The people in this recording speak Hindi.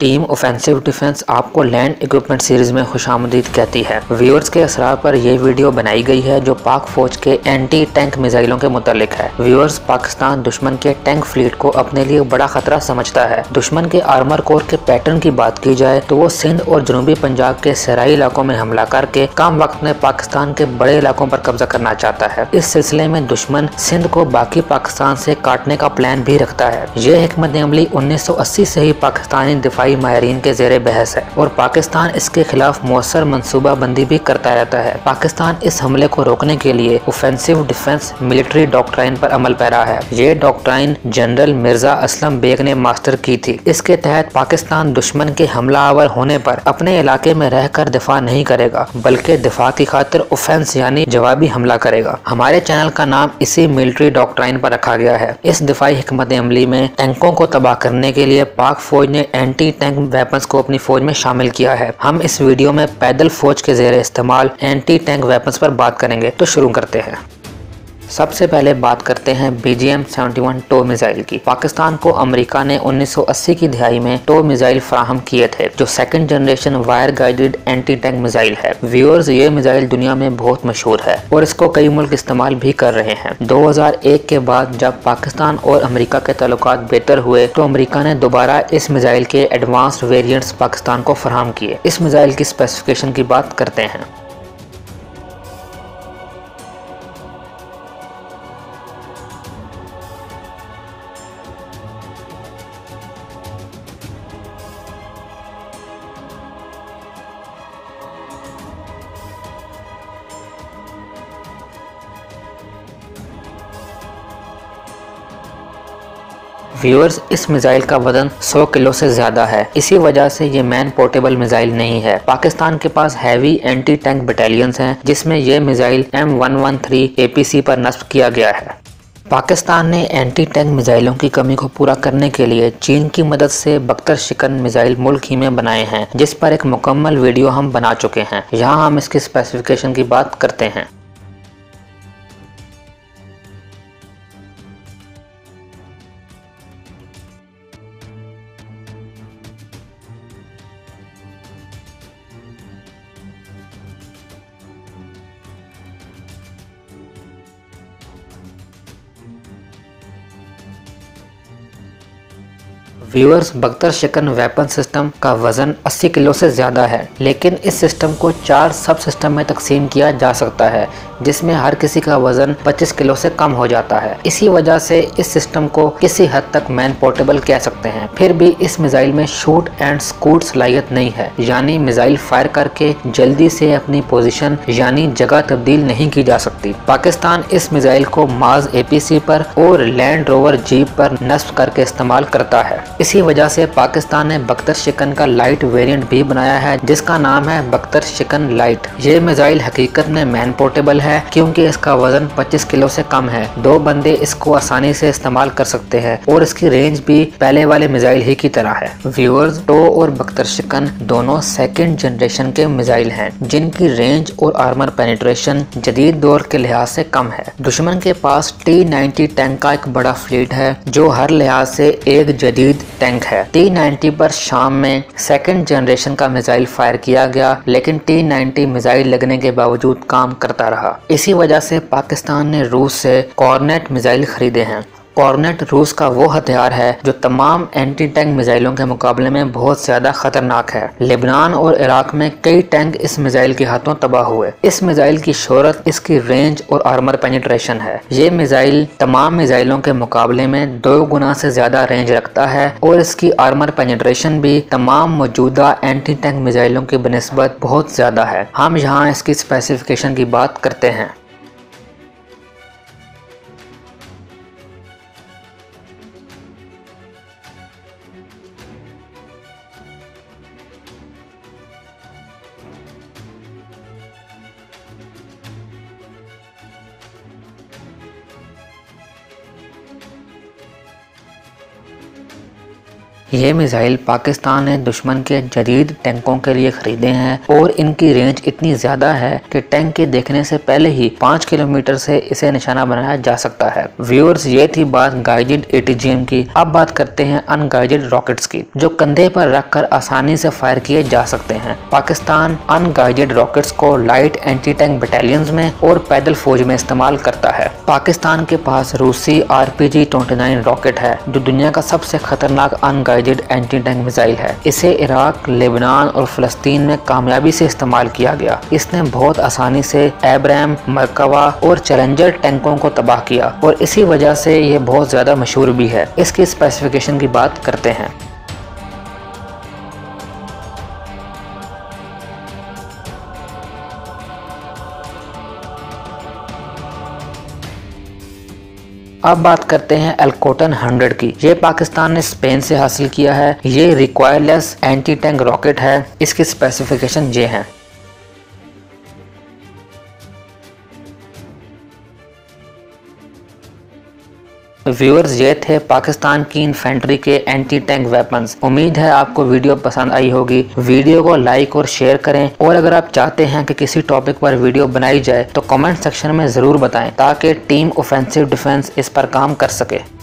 टीम ऑफेंसिव डिफेंस आपको लैंड इक्विपमेंट सीरीज में खुशामदीद कहती है। व्यूअर्स के असरार पर यह वीडियो बनाई गई है जो पाक फौज के एंटी टैंक मिसाइलों के मुतालिक है। व्यूअर्स, पाकिस्तान दुश्मन के टैंक फ्लीट को अपने लिए बड़ा खतरा समझता है। दुश्मन के आर्मर कोर के पैटर्न की बात की जाए तो वो सिंध और जनूबी पंजाब के सराई इलाकों में हमला करके कम वक्त में पाकिस्तान के बड़े इलाकों पर कब्जा करना चाहता है। इस सिलसिले में दुश्मन सिंध को बाकी पाकिस्तान से काटने का प्लान भी रखता है। यह हिकमत-ए-अमली 1980 से ही पाकिस्तानी दिफाई माहरीन के जेर बहस है और पाकिस्तान इसके खिलाफ मौसर मनसूबा बंदी भी करता रहता है। पाकिस्तान इस हमले को रोकने के लिए ऑफेंसिव डिफेंस मिलिट्री डॉक्ट्राइन पर अमल पैरा है। ये डॉक्ट्राइन जनरल मिर्जा असलम बेग ने मास्टर की थी। इसके तहत पाकिस्तान दुश्मन के हमला आवर होने पर अपने इलाके में रहकर दिफा नहीं करेगा बल्कि दिफा की खातिर ऑफेंस यानी जवाबी हमला करेगा। हमारे चैनल का नाम इसी मिलिट्री डॉक्ट्राइन पर रखा गया है। इस दिफाई हिकमत अमली में टैंकों को तबाह करने के लिए पाक फौज ने एंटी टैंक वेपन्स को अपनी फौज में शामिल किया है। हम इस वीडियो में पैदल फौज के जेर इस्तेमाल एंटी टैंक वेपन्स पर बात करेंगे, तो शुरू करते हैं। सबसे पहले बात करते हैं BGM-71 TOW मिसाइल की। पाकिस्तान को अमेरिका ने 1980 की दिहाई में TOW मिसाइल फ्राहम किए थे जो second generation wire guided anti tank missile है। व्यूअर्स, ये मिसाइल दुनिया में बहुत मशहूर है और इसको कई मुल्क इस्तेमाल भी कर रहे हैं। 2001 के बाद जब पाकिस्तान और अमेरिका के ताल्लुकात बेहतर हुए तो अमेरिका ने दोबारा इस मिसाइल के एडवांस्ड वेरियंट्स पाकिस्तान को फ्राहम किए। इस मिसाइल की स्पेसिफिकेशन की बात करते हैं। व्यूअर्स, इस मिसाइल का वजन 100 किलो से ज्यादा है, इसी वजह से ये मैन पोर्टेबल मिसाइल नहीं है। पाकिस्तान के पास हैवी एंटी टैंक बटालियंस हैं जिसमें यह मिसाइल M113 APC पर नस्ब किया गया है। पाकिस्तान ने एंटी टैंक मिसाइलों की कमी को पूरा करने के लिए चीन की मदद से बख्तर शिकन मिसाइल मुल्क ही में बनाए हैं, जिस पर एक मुकम्मल वीडियो हम बना चुके हैं। यहाँ हम इसकी स्पेसिफिकेशन की बात करते हैं। व्यूअर्स, बख्तर शिकन वेपन सिस्टम का वजन 80 किलो से ज़्यादा है, लेकिन इस सिस्टम को 4 सब सिस्टम में तकसीम किया जा सकता है जिसमें हर किसी का वजन 25 किलो से कम हो जाता है। इसी वजह से इस सिस्टम को किसी हद तक मैन पोर्टेबल कह सकते हैं। फिर भी इस मिसाइल में शूट एंड स्कूट सलाहियत नहीं है, यानी मिसाइल फायर करके जल्दी से अपनी पोजीशन यानी जगह तब्दील नहीं की जा सकती। पाकिस्तान इस मिसाइल को माज APC पर और लैंड रोवर जीप पर नस्ब करके इस्तेमाल करता है। इसी वजह से पाकिस्तान ने बख्तर शिकन का लाइट वेरिएंट भी बनाया है जिसका नाम है बख्तर शिकन लाइट। ये मिसाइल हकीकत में मैन पोर्टेबल है क्योंकि इसका वजन 25 किलो से कम है। 2 बंदे इसको आसानी से इस्तेमाल कर सकते हैं और इसकी रेंज भी पहले वाले मिसाइल ही की तरह है। व्यूअर्स, TOW और बख्तर शिकन दोनों सेकेंड जनरेशन के मिसाइल हैं जिनकी रेंज और आर्मर पेनिट्रेशन जदीद दौर के लिहाज से कम है। दुश्मन के पास T-90 टैंक का एक बड़ा फ्लीट है जो हर लिहाज से एक जदीद टैंक है। T-90 पर शाम में सेकंड जनरेशन का मिसाइल फायर किया गया, लेकिन T-90 मिसाइल लगने के बावजूद काम करता रहा। इसी वजह से पाकिस्तान ने रूस से कॉर्नेट मिसाइल खरीदे हैं। कॉर्नेट रूस का वो हथियार है जो तमाम एंटी टैंक मिसाइलों के मुकाबले में बहुत ज्यादा खतरनाक है। लेबनान और इराक में कई टैंक इस मिसाइल के हाथों तबाह हुए। इस मिसाइल की शोहरत इसकी रेंज और आर्मर पेनिट्रेशन है। ये मिसाइल तमाम मिसाइलों के मुकाबले में 2 गुना से ज्यादा रेंज रखता है और इसकी आर्मर पेनिट्रेशन भी तमाम मौजूदा एंटी टैंक मिसाइलों की बनस्बत बहुत ज्यादा है। हम यहाँ इसकी स्पेसिफिकेशन की बात करते हैं। ये मिसाइल पाकिस्तान ने दुश्मन के जदीद टैंकों के लिए खरीदे हैं और इनकी रेंज इतनी ज्यादा है कि टैंक के देखने से पहले ही 5 किलोमीटर से इसे निशाना बनाया जा सकता है। व्यूअर्स, ये थी बात गाइडेड एटीजीएम की। अब बात करते हैं अनगाइडेड रॉकेट्स की, जो कंधे पर रखकर आसानी से फायर किए जा सकते हैं। पाकिस्तान अनगाइडेड रॉकेट्स को लाइट एंटी टैंक बटालियंस में और पैदल फौज में इस्तेमाल करता है। पाकिस्तान के पास रूसी RPG-29 रॉकेट है, जो दुनिया का सबसे खतरनाक अनगाइडेड एंटी टैंक मिसाइल है। इसे इराक, लेबनान और फलस्तीन में कामयाबी से इस्तेमाल किया गया। इसने बहुत आसानी से एब्राम, मरकवा और चैलेंजर टैंकों को तबाह किया और इसी वजह से ये बहुत ज्यादा मशहूर भी है। इसकी स्पेसिफिकेशन की बात करते हैं। अब बात करते हैं अल्कोटन 100 की। ये पाकिस्तान ने स्पेन से हासिल किया है। ये रिकॉयरलेस एंटी टैंक रॉकेट है। इसकी स्पेसिफिकेशन ये हैं। व्यूअर्स, ये थे पाकिस्तान की इन्फेंट्री के एंटी टैंक वेपन्स। उम्मीद है आपको वीडियो पसंद आई होगी। वीडियो को लाइक और शेयर करें और अगर आप चाहते हैं कि किसी टॉपिक पर वीडियो बनाई जाए तो कमेंट सेक्शन में जरूर बताएं ताकि टीम ऑफेंसिव डिफेंस इस पर काम कर सके।